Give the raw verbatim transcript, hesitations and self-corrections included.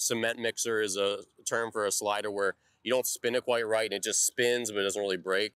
cement mixer is a term for a slider where you don't spin it quite right and it just spins, but it doesn't really break.